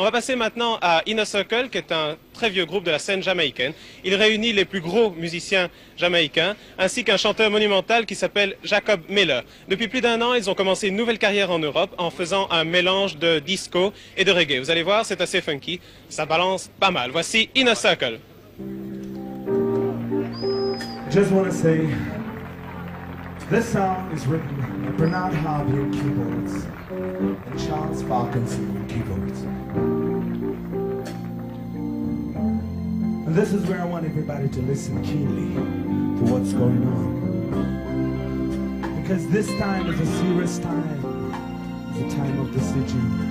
On va passer maintenant à Inner Circle, qui est un très vieux groupe de la scène jamaïcaine. Il réunit les plus gros musiciens jamaïcains, ainsi qu'un chanteur monumental qui s'appelle Jacob Miller. Depuis plus d'un an, ils ont commencé une nouvelle carrière en Europe en faisant un mélange de disco et de reggae. Vous allez voir, c'est assez funky, ça balance pas mal. Voici Inner Circle. Just want to say, this song is written by Bernard Harvey on keyboards and Charles Falkens on keyboards. And this is where I want everybody to listen keenly to what's going on. Because this time is a serious time, it's a time of decision.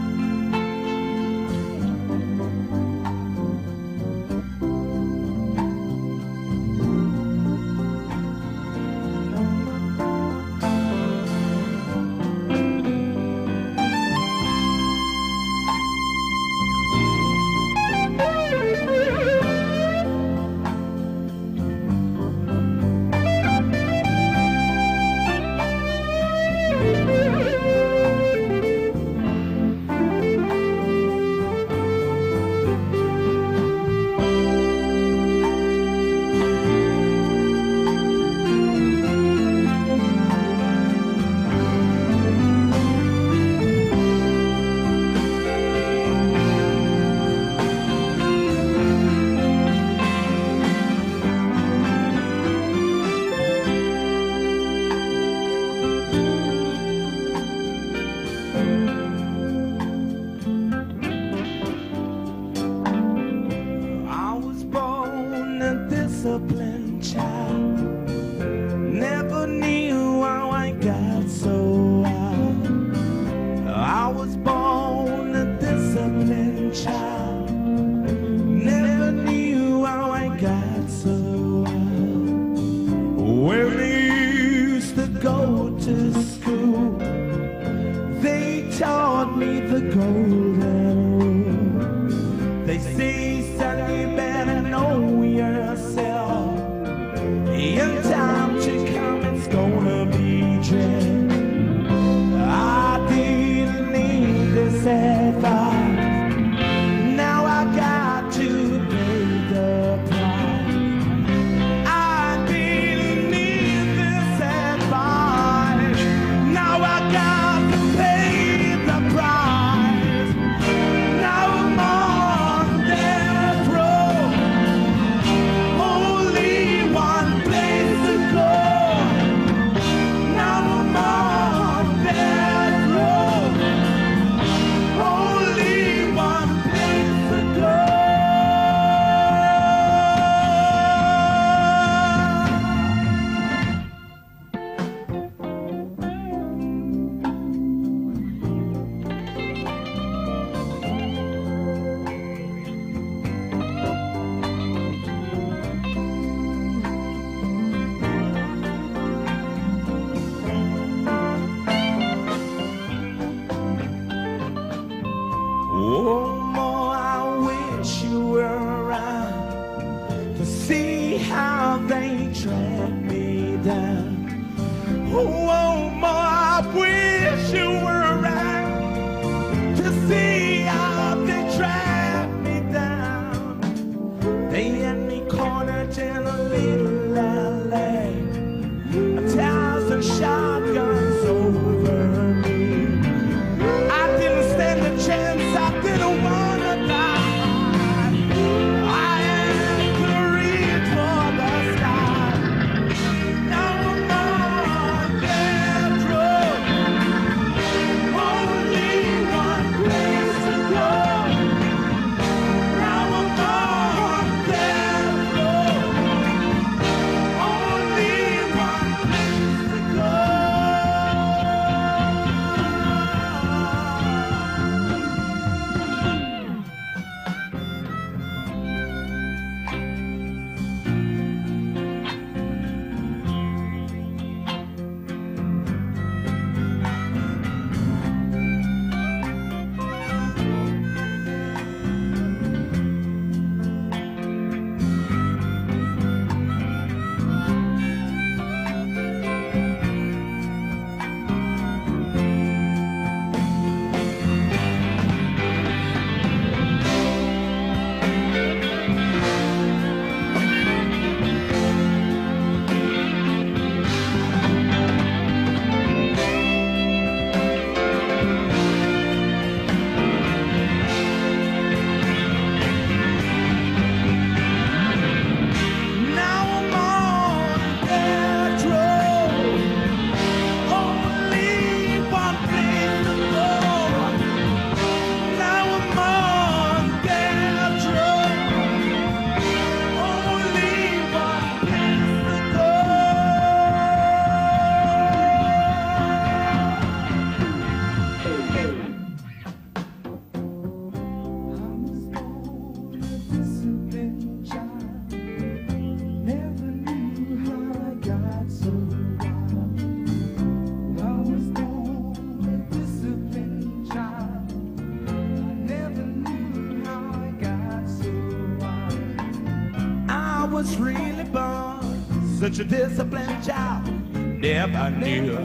was really born such a disciplined child. Never knew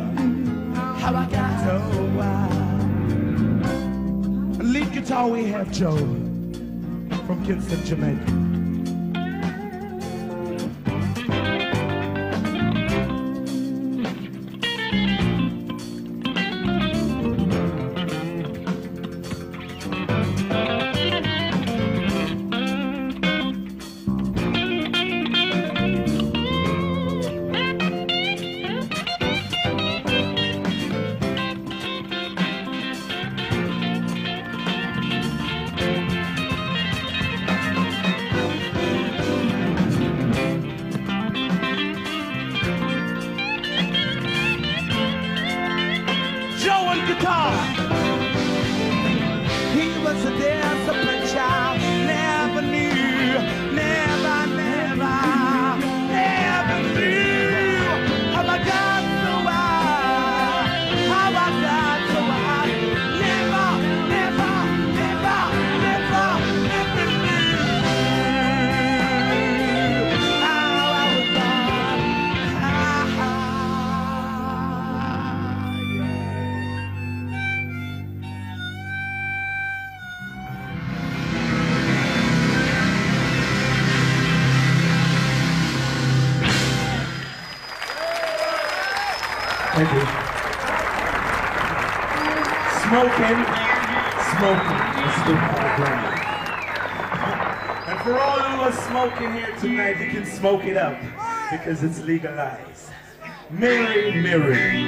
how I got so wild. Lead guitar we have Joe from Kingston, Jamaica. Tonight you can smoke it up because it's legalized. Mirror, mirror.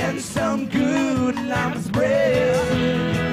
And some good lamb's bread.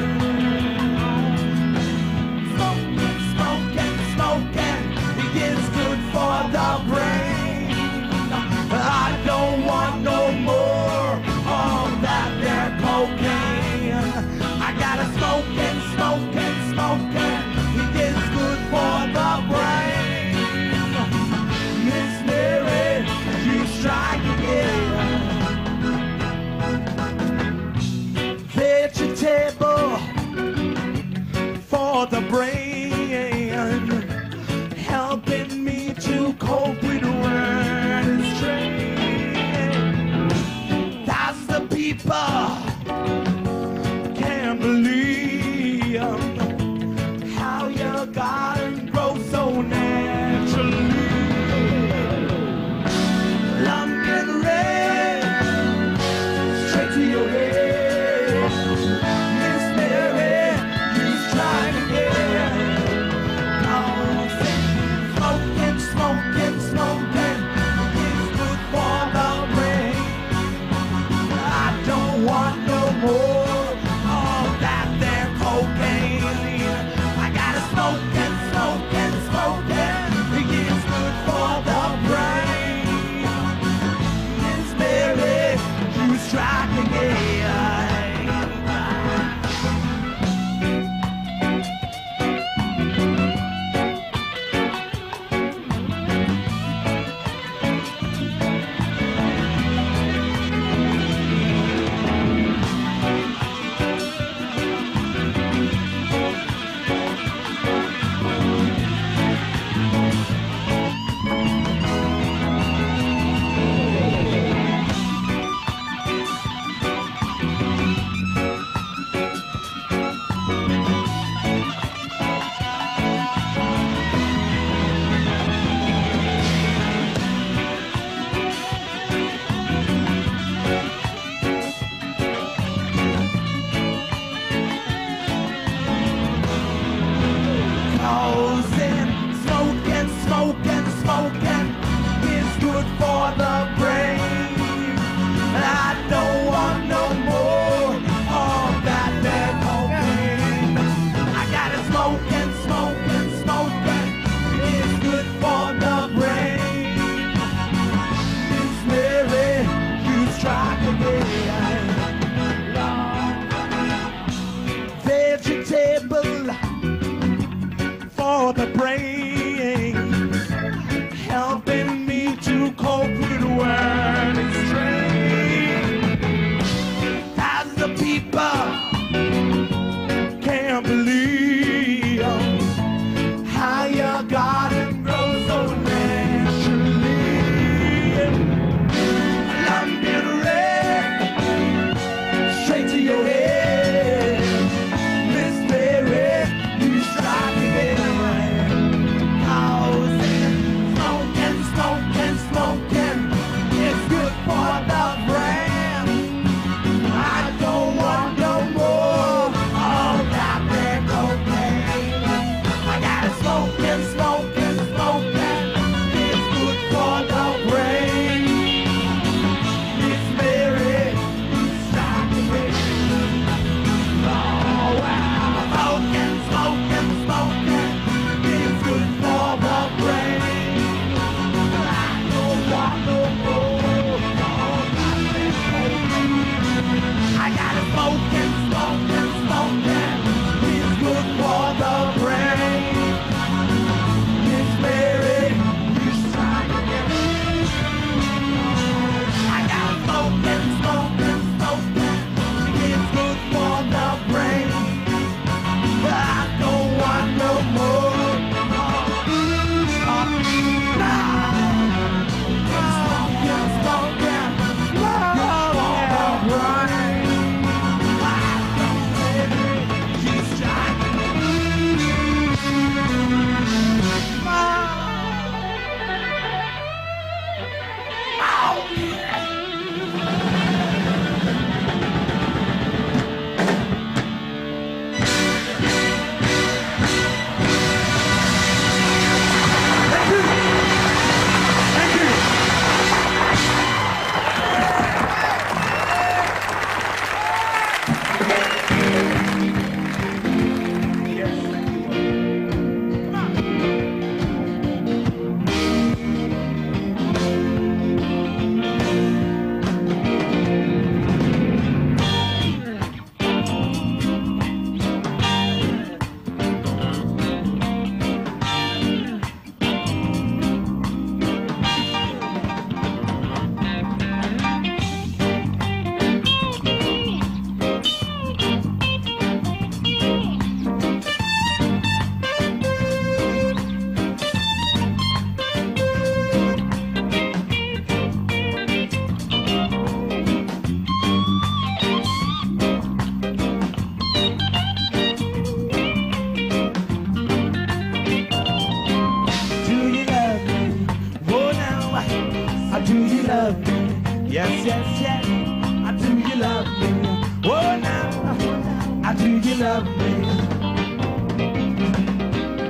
I do you love me?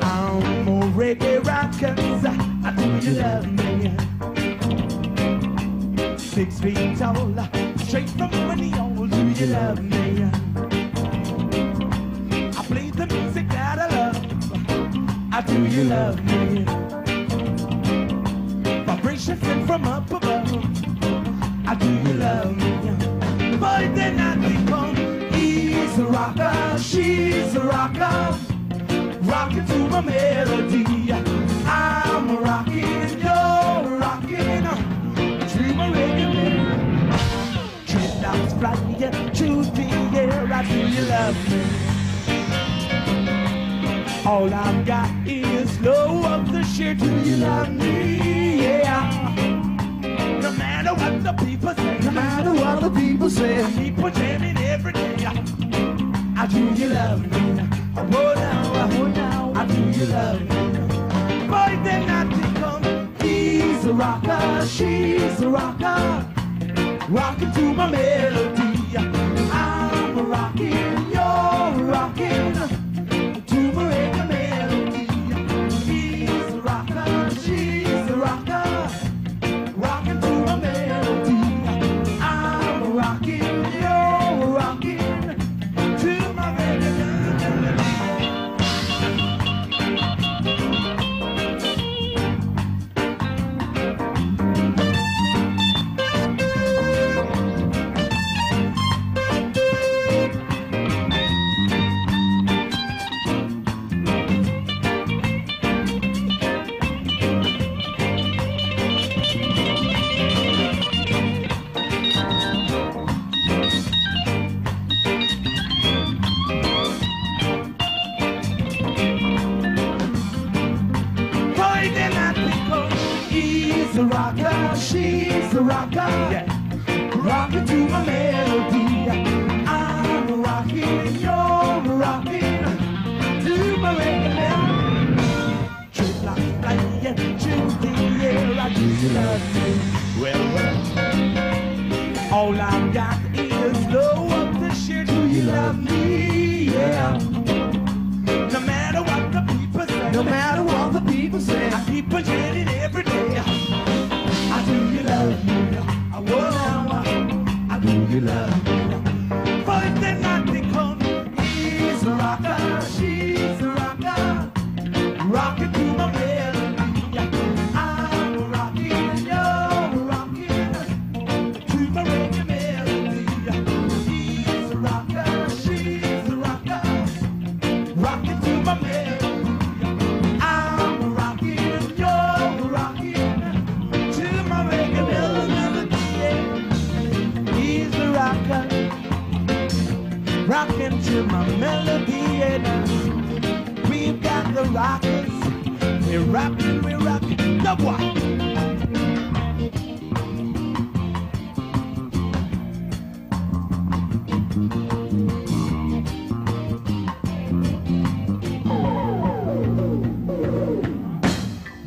I'm more reggae rockers, I do you love me? 6 feet tall, straight from Montreal, do you love me? I play the music that I love, I do you love me? Vibrations sent from up above, I do you love me? But then I think on. He's a rocker, she's a rocker, rocking to my melody. I'm a rockin', you're a rockin', to my reggae. Dreadlocks Friday, Tuesday, yeah, I do you love me? All I've got is low up the shit, do you love me? Yeah. No matter what the people say, no matter what the people say, I keep on jamming every day. I do you love me? Oh now, I do you love me? Boy, then I think on. He's a rocker, she's a rocker, rocking to my melody. I'm a rockin', you're a rockin', to my reggae melody. He's a rocker, she's a rocker, rocking to my melody. I'm a rockin', you're a rockin'.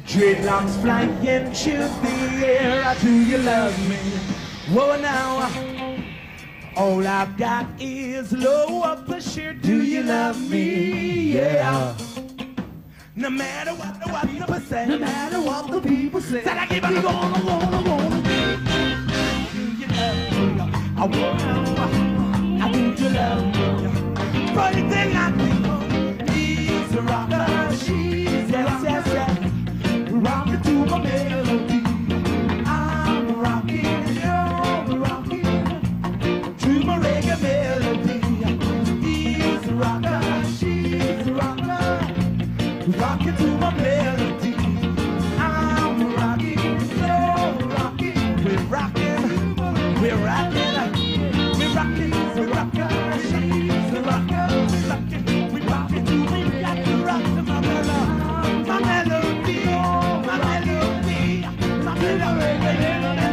Dreadlocks flying through the air, I do you love me? Whoa now, all I've got is low up the sheer, do you love me? Yeah. No matter what the people say, no matter what the people say, said I keep on going, I wanna. Do you love me? I wanna, I do you love me? But then I think of, he's a rocker, she's a rocker. Rockin' to my melody, I'm rockin', you're rockin', to my reggae melody. He's a rocker, she's a rocker, rockin' to my melody. I'm rockin', you're rockin', we're rockin', we're rockin', we're rockin', we're rockin', she's a rocker, we're rockin' to me, like the rock to my melody, my melody. We're